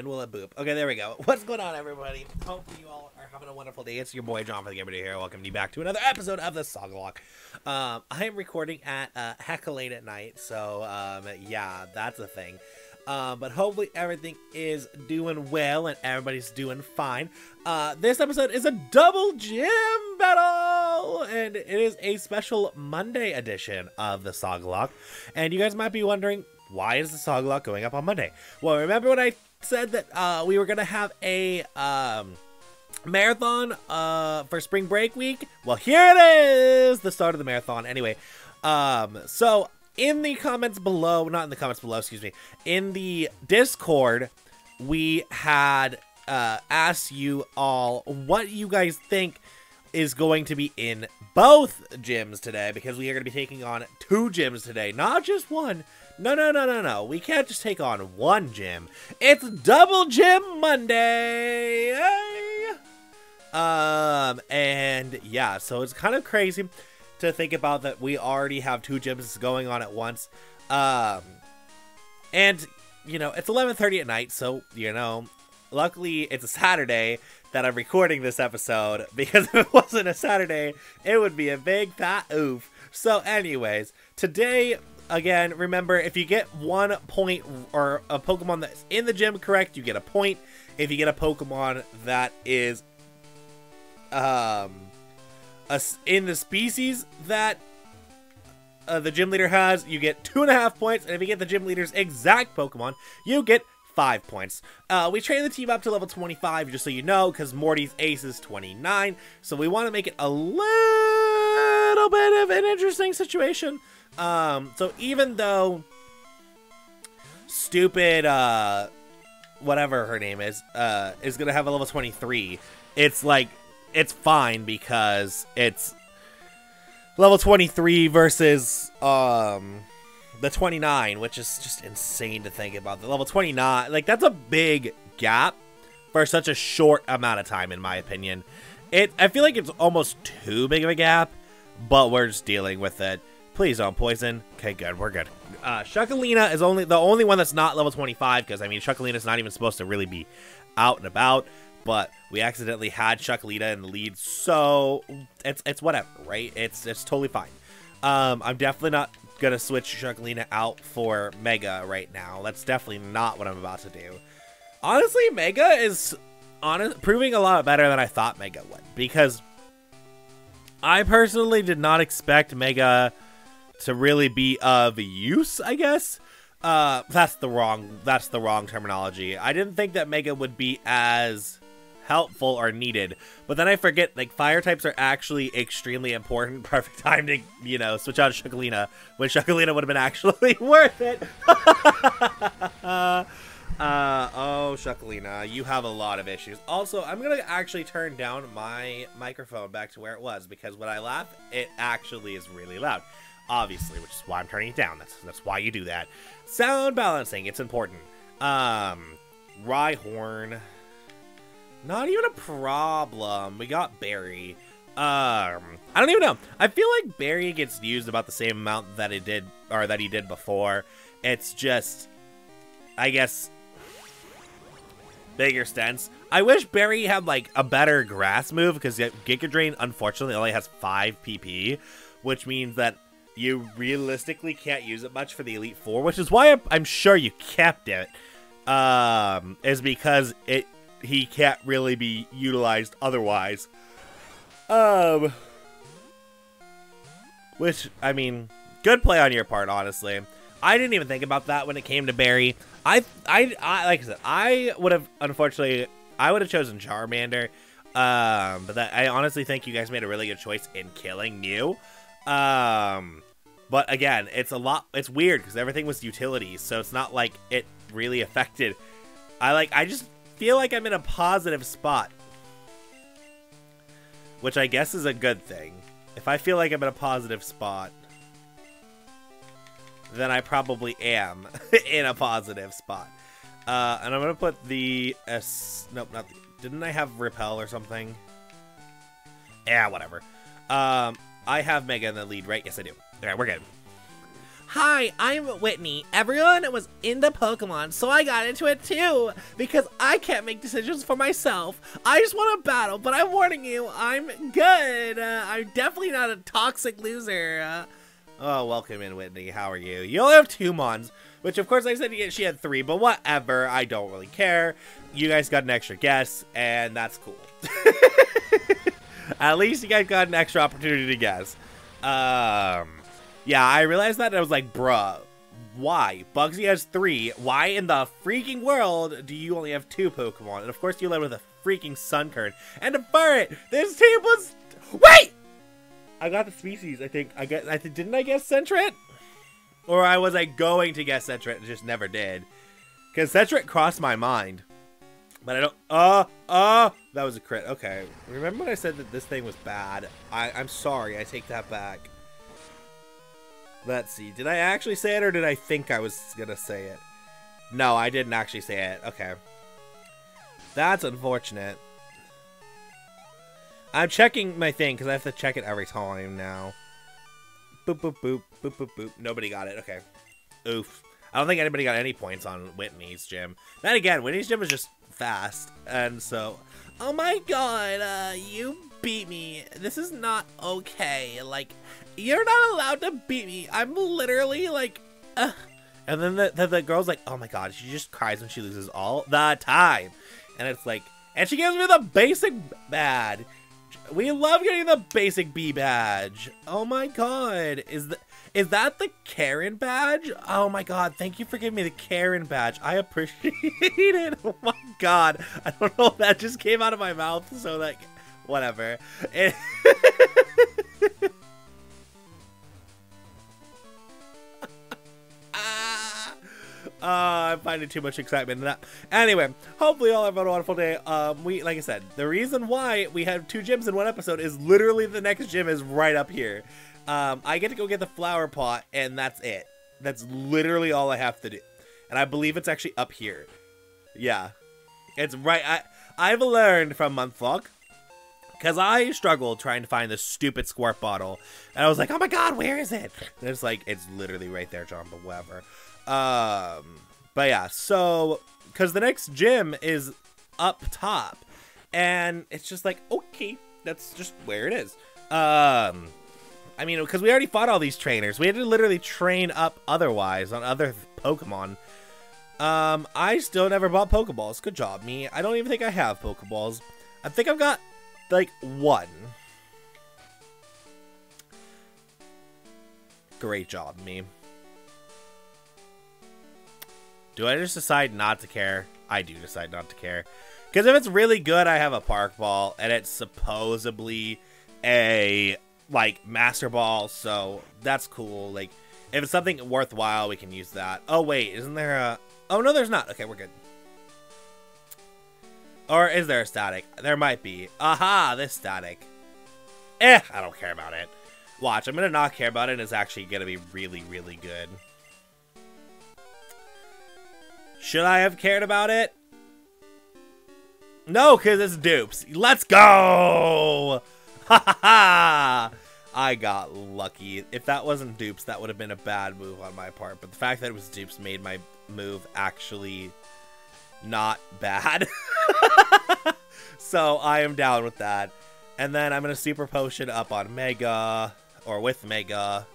when will it boop? Okay, there we go. What's going on, everybody? Hope you all are having a wonderful day. It's your boy, John from the GamerDuo here. Welcome you back to another episode of the Sagalocke. I am recording at hecka late at night, so yeah, that's a thing. But hopefully everything is doing well and everybody's doing fine. This episode is a double gym battle, and it is a special Monday edition of the Sagalocke. And you guys might be wondering, why is the Sagalocke going up on Monday? Well, remember when I said that we were gonna have a marathon for spring break week? Well, here it is, the start of the marathon. Anyway, so in the comments below, not in the comments below, excuse me, in the Discord, we had asked you all what you guys think is going to be in both gyms today, because we are going to be taking on two gyms today, not just one. No. We can't just take on one gym. It's Double Gym Monday! Yay! And yeah, so it's kind of crazy to think about that we already have two gyms going on at once. And, you know, it's 11:30 at night, so, you know, luckily it's a Saturday that I'm recording this episode, because if it wasn't a Saturday, it would be a big fat oof. So anyways, today, again, remember, if you get one point or a Pokemon that's in the gym correct, you get a point. If you get a Pokemon that is in the species that the gym leader has, you get 2.5 points. And if you get the gym leader's exact Pokemon, you get 5 points. We train the team up to level 25, just so you know, because Morty's ace is 29. So we want to make it a little bit of an interesting situation. So even though stupid, whatever her name is going to have a level 23, it's like, it's fine because it's level 23 versus, the 29, which is just insane to think about. The level 29, like, that's a big gap for such a short amount of time, in my opinion. I feel like it's almost too big of a gap, but we're just dealing with it. Please don't poison. Okay, good. We're good. Shuckleena is the only one that's not level 25, because, I mean, Shuckleena's not even supposed to really be out and about, but we accidentally had Shuckleena in the lead, so it's whatever, right? It's totally fine. I'm definitely not gonna switch Shuckleena out for Mega right now. That's definitely not what I'm about to do. Honestly, Mega is proving a lot better than I thought Mega would, because I personally did not expect Mega to really be of use, I guess. That's the wrong terminology. I didn't think that Mega would be as helpful or needed, but then I forget, like, fire types are actually extremely important. Perfect time to, you know, switch out Shuckleena, when Shuckleena would have been actually worth it. Oh, Shuckleena, you have a lot of issues. Also, I'm gonna actually turn down my microphone back to where it was, because when I laugh, it actually is really loud. Obviously, which is why I'm turning it down. That's why you do that. Sound balancing, it's important. Rhyhorn, not even a problem. We got Barry. I don't even know. I feel like Barry gets used about the same amount that it did, or that he did before. It's just, I guess, bigger stents. I wish Barry had, like, a better grass move, because Giga Drain, unfortunately, only has 5 PP, which means that you realistically can't use it much for the Elite Four, which is why I'm sure you kept it, is because he can't really be utilized otherwise. Which, I mean, good play on your part, honestly. I didn't even think about that when it came to Barry. I like I said, I would have, unfortunately, I would have chosen Charmander, but that, I honestly think you guys made a really good choice in killing Mew. But again, it's weird because everything was utilities, so it's not like it really affected. I just feel like I'm in a positive spot, which I guess is a good thing. If I feel like I'm in a positive spot, then I probably am in a positive spot. And I'm gonna put the nope, not the, didn't I have repel or something? Yeah, whatever. I have Mega in the lead, right? Yes, I do. All right, we're good. Hi, I'm Whitney. Everyone was into Pokemon, so I got into it too, because I can't make decisions for myself. I just want to battle, but I'm warning you, I'm good. I'm definitely not a toxic loser. Oh, welcome in, Whitney. How are you? You only have 2 Mons, which of course I said she had 3, but whatever. I don't really care. You guys got an extra guess, and that's cool. At least you guys got an extra opportunity to guess. Yeah, I realized that and I was like, bruh, why? Bugsy has 3. Why in the freaking world do you only have 2 Pokemon? And of course you led with a freaking Sunkern and a Ferret. This team was... Wait! I got the species, I think. Didn't I guess Sentret? Or I was like going to guess Sentret and just never did. Because Sentret crossed my mind. But I don't... That was a crit. Okay. Remember when I said that this thing was bad? I'm sorry. I take that back. Let's see. Did I actually say it or did I think I was going to say it? No, I didn't actually say it. Okay. That's unfortunate. I'm checking my thing because I have to check it every time now. Boop, boop, boop. Boop, boop, boop. Nobody got it. Okay. Oof. I don't think anybody got any points on Whitney's gym. Then again, Whitney's gym is just fast. And so... Oh my god, you beat me. This is not okay. Like, you're not allowed to beat me. I'm literally like, ugh. And then the girl's like, oh my god, she just cries when she loses all the time. And it's like, and she gives me the basic badge. We love getting the basic B badge. Oh my god, is that the Karen badge? Oh my god, thank you for giving me the Karen badge. I appreciate it. Oh my god, I don't know if that just came out of my mouth, so like, whatever. I'm finding too much excitement in that. Anyway, hopefully y'all have a wonderful day. We, like I said, the reason why we have 2 gyms in 1 episode is literally the next gym is right up here. I get to go get the flower pot, and that's it. That's literally all I have to do. And I believe it's actually up here. Yeah, it's right. I've learned from Monthlog, because I struggled trying to find this stupid squirt bottle. And I was like, oh my god, where is it? And it's like, it's literally right there, John, but whatever. But yeah, so, because the next gym is up top, and it's just like, okay, that's just where it is. I mean, because we already fought all these trainers. We had to literally train up otherwise on other Pokemon. I still never bought Pokeballs. Good job, me. I don't even think I have Pokeballs. I think I've got, like, 1. Great job, me. Do I just decide not to care? I do decide not to care. Because if it's really good, I have a Park Ball, and it's supposedly a, like, Master Ball, so that's cool. Like, if it's something worthwhile, we can use that. Oh, wait, isn't there a... Oh, no, there's not. Okay, we're good. Or is there a static? There might be. Aha, this static. Eh, I don't care about it. Watch, I'm going to not care about it, and it's actually going to be really, really good. Should I have cared about it? No, because it's dupes. Let's go! Ha ha ha! I got lucky. If that wasn't dupes, that would have been a bad move on my part. But the fact that it was dupes made my move actually not bad. So I am down with that. And then I'm going to super potion up on Mega, or with Mega,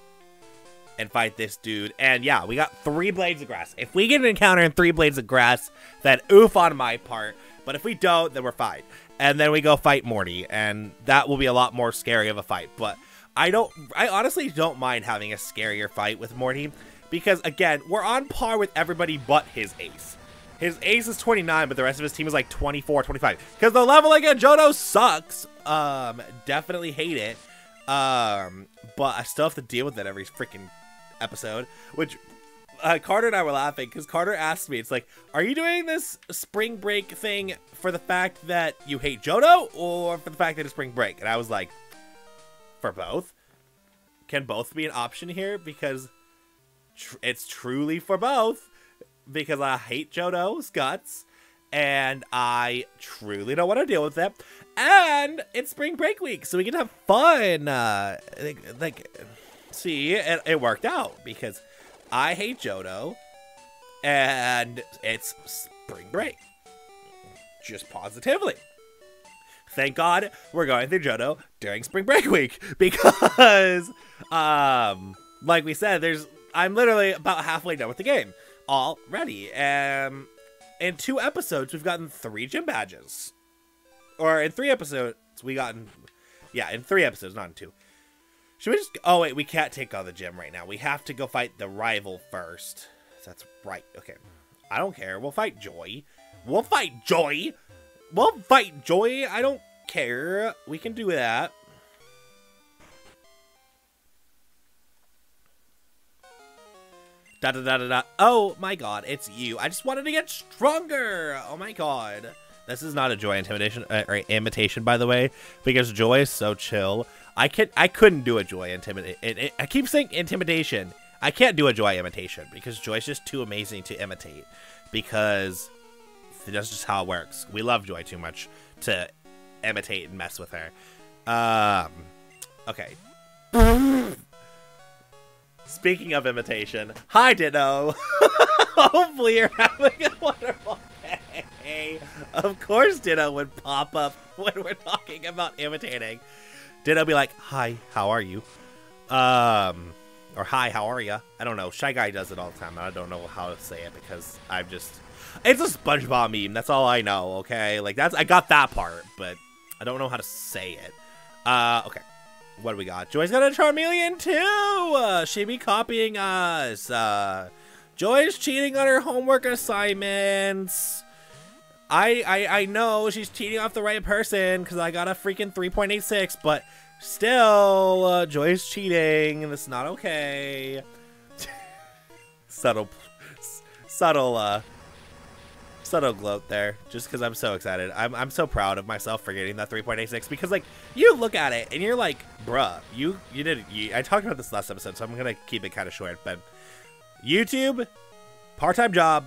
and fight this dude. And yeah, we got 3 blades of grass. If we get an encounter in 3 blades of grass, then oof on my part. But if we don't, then we're fine. And then we go fight Morty, and that will be a lot more scary of a fight. But I honestly don't mind having a scarier fight with Morty, because again, we're on par with everybody but his ace. His ace is 29, but the rest of his team is like 24, 25. Because the leveling of Johto sucks. Definitely hate it. But I still have to deal with it every freaking episode, which Carter and I were laughing because Carter asked me, it's like, are you doing this spring break thing for the fact that you hate Johto or for the fact that it's spring break? And I was like, for both. Can both be an option here? Because it's truly for both, because I hate Johto's guts and I truly don't want to deal with it, and it's spring break week, so we can have fun. Like see, it worked out, because I hate Johto, and it's spring break. Just positively. Thank God we're going through Johto during spring break week, because, like we said, I'm literally about halfway done with the game already. And in 2 episodes, we've gotten 3 gym badges. Or in 3 episodes, we gotten... Yeah, in 3 episodes, not in 2. Should we just... Oh, wait, we can't take on the gym right now. We have to go fight the rival first. That's right. Okay. I don't care. We'll fight Joy. We'll fight Joy. We'll fight Joy. I don't care. We can do that. Da da da da da. Oh my God, it's you. I just wanted to get stronger. Oh my God. This is not a Joy intimidation or imitation, by the way, because Joy is so chill. I couldn't do a Joy intimidation. I keep saying intimidation. I can't do a Joy imitation because Joy's just too amazing to imitate, because that's just how it works. We love Joy too much to imitate and mess with her. Okay. Speaking of imitation, hi Ditto. Hopefully you're having a wonderful day. Of course Ditto would pop up when we're talking about imitating. Ditto be like, hi, how are you? Or hi, how are ya? I don't know. Shy Guy does it all the time. And I don't know how to say it because I'm just... It's a SpongeBob meme. That's all I know, okay? Like, I got that part, but I don't know how to say it. Okay. What do we got? Joy's got a Charmeleon, too! She be copying us. Joy's cheating on her homework assignments. I know she's cheating off the right person because I got a freaking 3.86, but still, Joy's cheating, and it's not okay. Subtle gloat there, just because I'm so excited. I'm so proud of myself for getting that 3.86, because like you look at it and you're like, bruh, you didn't. I talked about this last episode, so I'm gonna keep it kind of short. But YouTube, part-time job,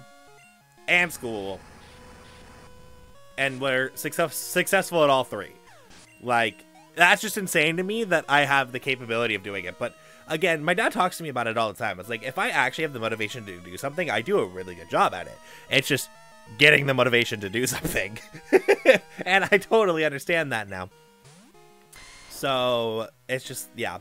and school, and we're successful at all 3. Like that's just insane to me that I have the capability of doing it. But again, my dad talks to me about it all the time. It's like if I actually have the motivation to do something, I do a really good job at it. It's just getting the motivation to do something. And I totally understand that now. So it's just, yeah,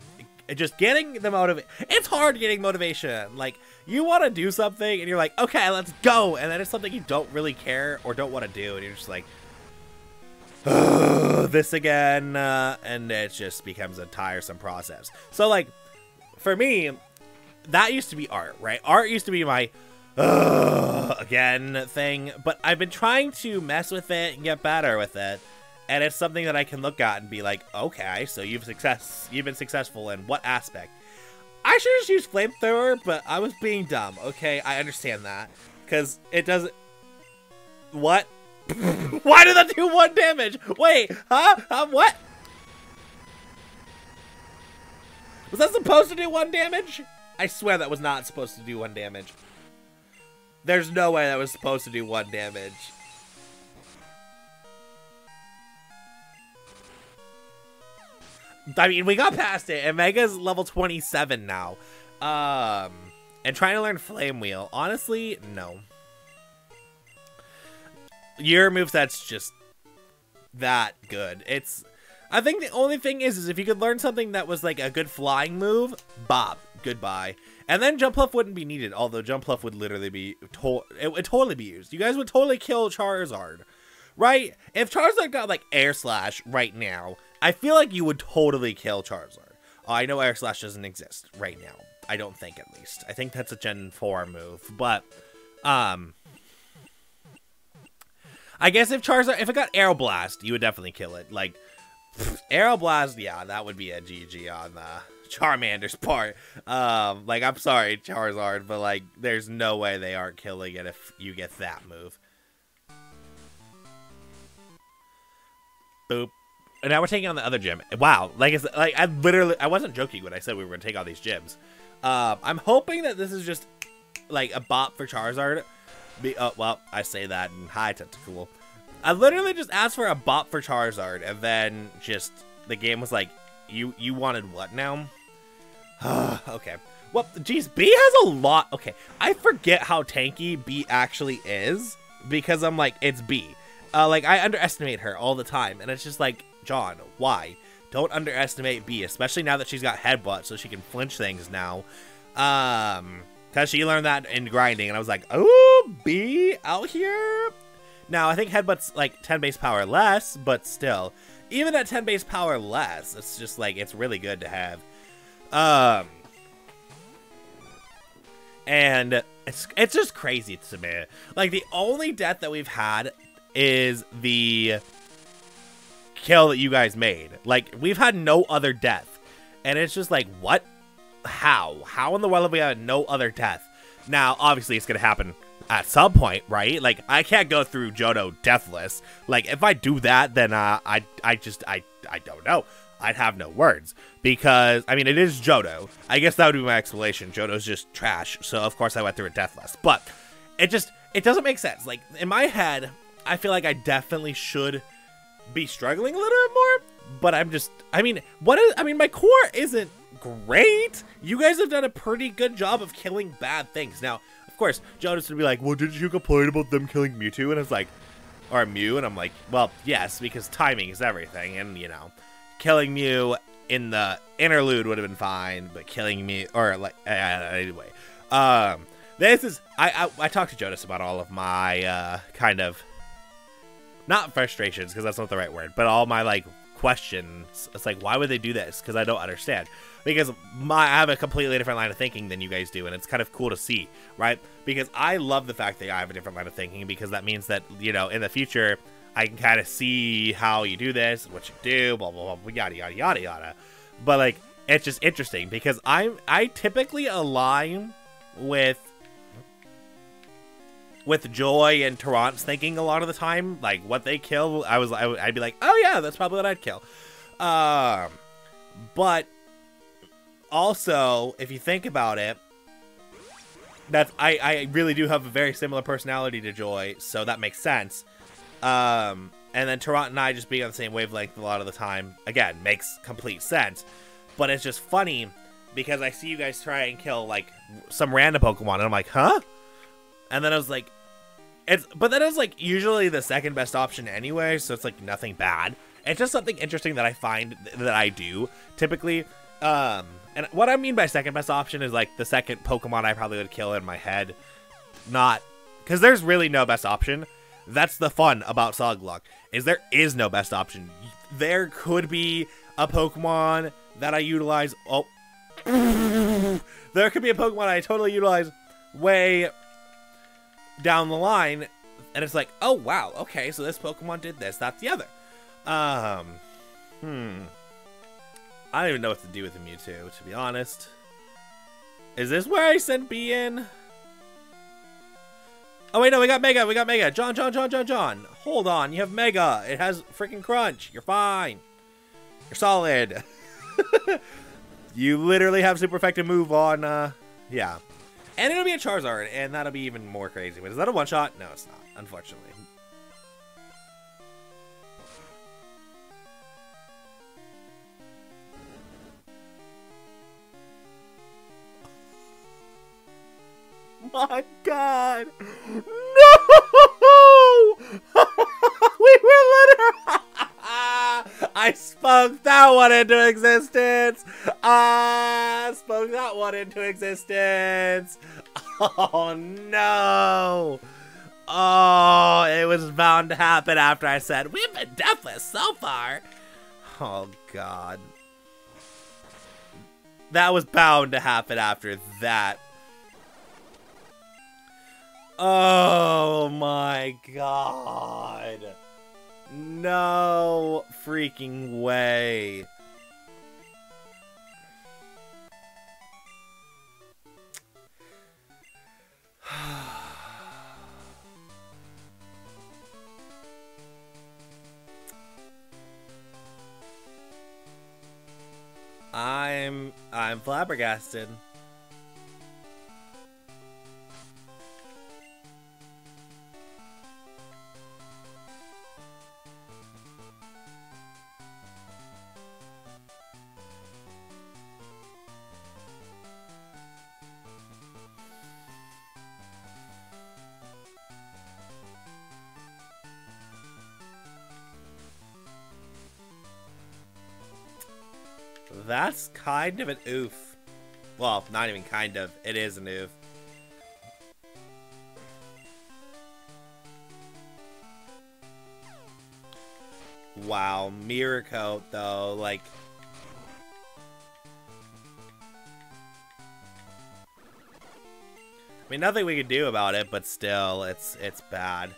just getting the motivation. It's hard getting motivation. Like you want to do something and you're like, okay, let's go. And then it's something you don't really care or don't want to do. And you're just like, ugh, this again. And it just becomes a tiresome process. So like for me, that used to be art, right? Art used to be my, again thing, but I've been trying to mess with it and get better with it, and it's something that I can look at and be like, okay, so you've been successful in what aspect? I should just use flamethrower, but I was being dumb. Okay, I understand that, because it doesn't. What? Why did that do 1 damage? Wait, huh? What? Was that supposed to do 1 damage? I swear that was not supposed to do 1 damage. There's no way that was supposed to do 1 damage. I mean, we got past it, and Mega's level 27 now. And trying to learn Flame Wheel. Honestly, no. Your moveset's just that good. It's... I think the only thing is if you could learn something that was like a good flying move, Bob, goodbye. And then Jumpluff wouldn't be needed, although Jumpluff would literally be, it would totally be used. You guys would totally kill Charizard, right? If Charizard got like Air Slash right now, I feel like you would totally kill Charizard. I know Air Slash doesn't exist right now. I don't think, at least. I think that's a Gen 4 move, but, I guess if Charizard, if it got Aeroblast, you would definitely kill it. Like, Aeroblast, yeah, that would be a GG on the Charmander's part. Like, I'm sorry, Charizard, but, like, there's no way they aren't killing it if you get that move. Boop. And now we're taking on the other gym. Wow. Like, it's, like I wasn't joking when I said we were going to take on these gyms. I'm hoping that this is just, like, a bop for Charizard. Oh, well, I say that, and hi, Tentacool. I literally just asked for a bop for Charizard, and then just the game was like, you wanted what now? Okay. Well, geez, B has a lot. Okay, I forget how tanky B actually is because I'm like, it's B. Like, I underestimate her all the time, and it's just like, John, why? Don't underestimate B, especially now that she's got headbutt, so she can flinch things now. Because she learned that in grinding, and I was like, oh, B out here? Now, I think headbutt's like 10 base power less, but still. Even at 10 base power less, it's just like, it's really good to have. And it's just crazy to me. Like, the only death that we've had is the kill that you guys made. Like, we've had no other death. And it's just like, what? How? How in the world have we had no other death? Now, obviously, it's going to happen at some point, right? Like, I can't go through Johto deathless. Like, if I do that, then I don't know. I'd have no words. Because, I mean, it is Johto. I guess that would be my explanation. Johto's just trash. So, of course, I went through it deathless. But it just, it doesn't make sense. Like, in my head, I feel like I definitely should be struggling a little bit more, but I'm just, I mean, what is, I mean, my core isn't great. You guys have done a pretty good job of killing bad things. Now, of course, Jonas would be like, well, didn't you complain about them killing Mewtwo? And I was like, or Mew, and I'm like, well, yes, because timing is everything, and, you know, killing Mew in the interlude would have been fine, but killing Mew, or, like, anyway, this is, I talked to Jonas about all of my, kind of, not frustrations, because that's not the right word, but all my, like, questions. It's like, why would they do this? Because I don't understand. Because I have a completely different line of thinking than you guys do, and it's kind of cool to see, right? Because I love the fact that I have a different line of thinking, because that means that, you know, in the future, I can kind of see how you do this, what you do, blah, blah, blah, yada, yada, yada, yada. But, like, it's just interesting, because I typically align with Joy and Tarrant's thinking a lot of the time, like what they kill, I'd be like, oh yeah, that's probably what I'd kill. But also, if you think about it, that's I really do have a very similar personality to Joy, so that makes sense. And then Tarrant and I just being on the same wavelength a lot of the time, again, makes complete sense. But it's just funny because I see you guys try and kill like some random Pokemon, and I'm like, huh? And then I was like. But that is, like, usually the second best option anyway, so it's, like, nothing bad. It's just something interesting that I find that I do, typically. And what I mean by second best option is, like, the second Pokemon I probably would kill in my head. Not, because there's really no best option. That's the fun about Sagalocke, is there is no best option. There could be a Pokemon that I utilize, oh. There could be a Pokemon I totally utilize way down the line, and it's like, oh wow, okay, so this Pokemon did this, that's the other. I don't even know what to do with the Mewtwo, to be honest. Is this where I sent B in? Oh wait, no, we got Mega, we got Mega. John. Hold on, you have Mega. It has freaking Crunch. You're fine. You're solid. You literally have super effective move on, yeah. And it'll be a Charizard, and that'll be even more crazy. But is that a one-shot? No, it's not, unfortunately. My God! No! We were literally... I spoke that one into existence. I spoke that one into existence. Oh no. Oh, it was bound to happen after I said, we've been deathless so far. Oh God. That was bound to happen after that. Oh my God. No freaking way. I'm flabbergasted. That's kind of an oof. Well, not even kind of. It is an oof. Wow, Miracle though, like... I mean, nothing we could do about it, but still, it's bad.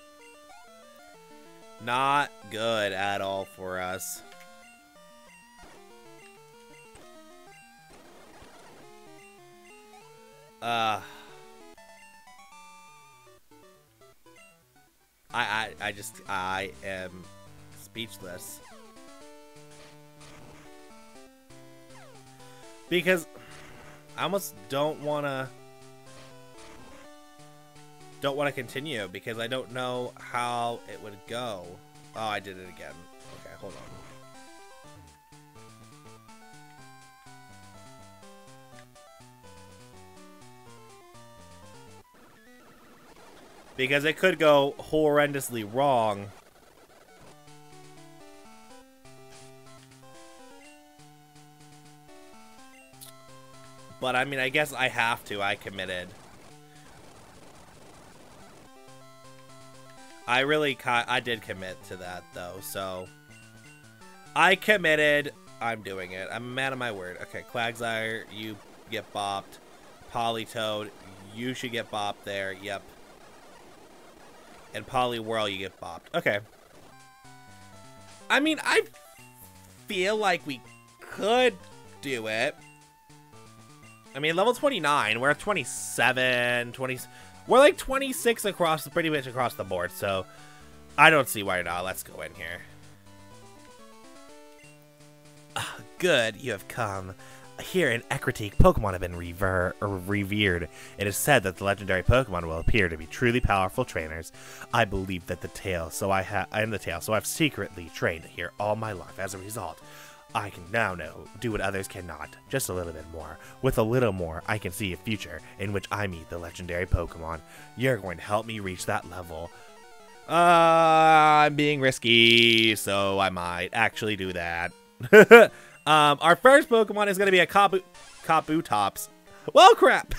Not good at all for us. I am speechless. Because I almost don't wanna continue because I don't know how it would go. Oh, I did it again. Okay, hold on. Because it could go horrendously wrong. But I mean, I guess I have to. I committed. I did commit to that though, so. I committed. I'm doing it. I'm a man of my word. Okay, Quagsire, you get bopped. Politoed, you should get bopped there. Yep. And Poliwhirl, you get bopped. Okay. I mean, I feel like we could do it. I mean, level 29. We're at 27, 20. We're like 26 across, pretty much across the board. So, I don't see why not. Let's go in here. Oh, good, you have come. Here in Ekritik, Pokemon have been revered. It is said that the legendary Pokemon will appear to be truly powerful trainers. I believe that I have secretly trained here all my life. As a result, I can now do what others cannot. Just a little bit more. With a little more, I can see a future in which I meet the legendary Pokemon. You're going to help me reach that level. I'm being risky, so I might actually do that. Our first Pokemon is going to be a Kabutops. Well, crap.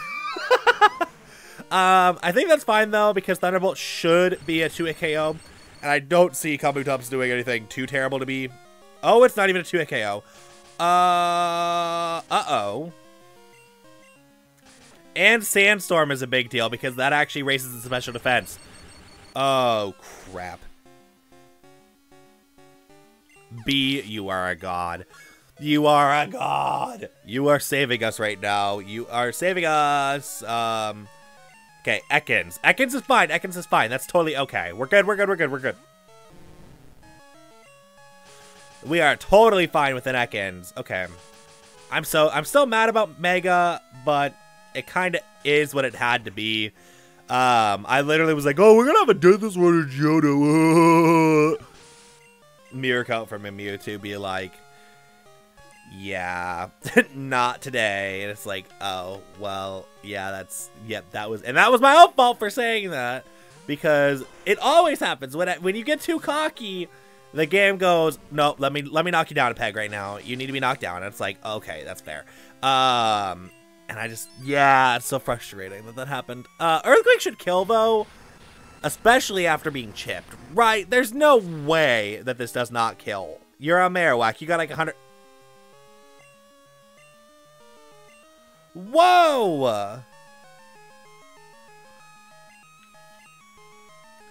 I think that's fine, though, because Thunderbolt should be a 2-hit KO. And I don't see Kabutops doing anything too terrible to be. Oh, it's not even a 2-hit KO. Uh-oh. And Sandstorm is a big deal because that actually raises the special defense. Oh, crap. B, you are a god. You are a god. You are saving us right now. You are saving us. Okay, Ekans. Ekans is fine. Ekans is fine. That's totally okay. We're good. We're good. We're good. We're good. We are totally fine with an Ekans. Okay. I'm still mad about Mega, but it kind of is what it had to be. I literally was like, oh, we're gonna have a death this one in Johto. Miracle from a Mewtwo be like. Yeah, not today. And it's like, oh, well, yeah, that was my own fault for saying that because it always happens when you get too cocky, the game goes, no, let me knock you down a peg right now. You need to be knocked down. And it's like, okay, that's fair. And I just, yeah, it's so frustrating that happened. Earthquake should kill though, especially after being chipped, right? There's no way that this does not kill. You're a Marowak. You got like 100. Whoa!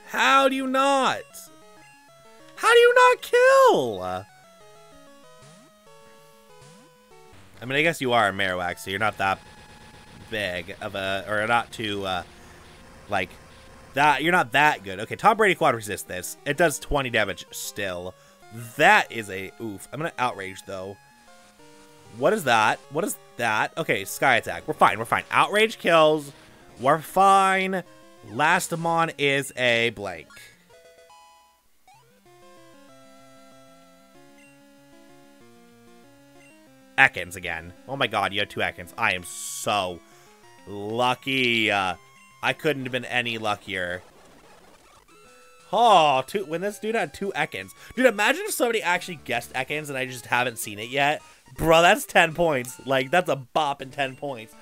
How do you not? How do you not kill? I mean, I guess you are a Marowak, so you're not that big of a, or not too, like, that. You're not that good. Okay, Tom Brady quad resist this. It does 20 damage still. That is a oof. I'm gonna outrage though. What is that? What is that? Okay, Sky Attack. We're fine. We're fine. Outrage kills. We're fine. Lastamon is a blank. Ekans again. Oh my god, you have two Ekans. I am so lucky. I couldn't have been any luckier. Oh, when this dude had two Ekans. Dude, imagine if somebody actually guessed Ekans and I just haven't seen it yet. Bro, that's 10 points. Like, that's a bop in 10 points.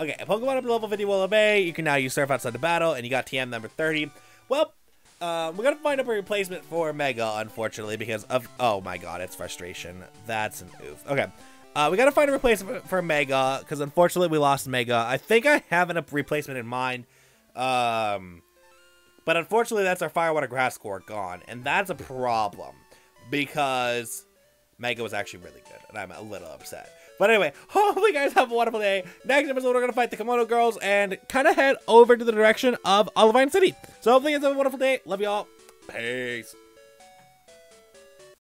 Okay, a Pokemon up to level 50 will obey. You can now use Surf outside the battle, and you got TM number 30. Well, we're going to find a replacement for Mega, unfortunately, because of... Oh, my God, it's frustration. That's an oof. Okay, we got to find a replacement for Mega, because unfortunately we lost Mega. I think I have a replacement in mind. But unfortunately, that's our Fire, Water, Grass score gone, and that's a problem, because Mega was actually really good, and I'm a little upset. But anyway, hopefully you guys have a wonderful day. Next episode, we're going to fight the Kimono Girls and kind of head over to the direction of Olivine City. So hopefully you guys have a wonderful day. Love y'all. Peace.